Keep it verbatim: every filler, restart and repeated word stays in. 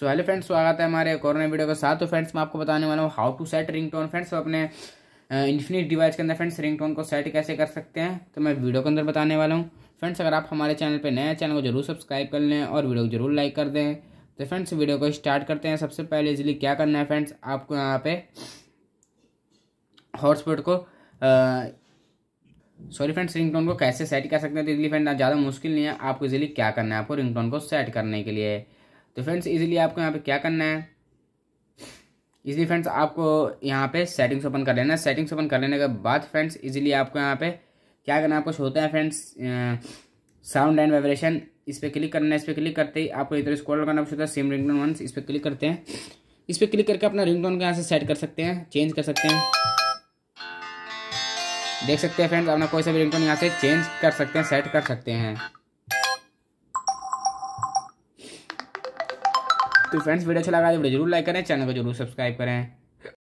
तो hello friends, स्वागत है हमारे एक और नए वीडियो के साथ। तो फ्रेंड्स मैं आपको बताने वाला हूँ how to set ringtone. Friends अपने इन्फिनिक्स डिवाइस के अंदर फ्रेंड्स रिंगटोन को सेट कैसे कर सकते हैं तो मैं वीडियो के अंदर बताने वाला हूँ। फ्रेंड्स अगर आप हमारे चैनल पर नए हैं, चैनल को जरूर सब्सक्राइब कर लें और वीडियो को जरूर लाइक कर दें। तो फ्रेंड्स वीडियो को स्टार्ट करते हैं। सबसे पहले इजिली क्या करना है फ्रेंड्स, आपको यहाँ पे हॉटस्पॉट को सॉरी फ्रेंड्स रिंगटोन को कैसे सेट कर सकते हैं तो इजिली फ्रेंड्स ज़्यादा मुश्किल नहीं है। आपको इजिली क्या करना है, आपको रिंगटोन को सेट करने के लिए तो फ्रेंड्स इजीली आपको यहाँ पे क्या करना है, इजीली फ्रेंड्स आपको यहाँ पे सेटिंग्स ओपन कर लेना है। सेटिंग्स ओपन कर लेने के बाद फ्रेंड्स इजीली आपको यहाँ पे क्या करना है, आपको होता है फ्रेंड्स साउंड एंड वाइब्रेशन, इस पर क्लिक करना है। इस पर क्लिक करते ही आपको इधर स्क्रॉल करना होता है सेम रिंगटोन वंस, इस पर क्लिक करते हैं। इस पर क्लिक करके अपना रिंगटोन को यहाँ से सेट कर सकते हैं, चेंज कर सकते हैं। देख सकते हैं फ्रेंड्स अपना कोई सा भी रिंगटोन यहाँ से चेंज कर सकते हैं, सेट कर सकते हैं। तो फ्रेंड्स वीडियो अच्छा लगा तो वीडियो जरूर लाइक करें, चैनल को जरूर सब्सक्राइब करें।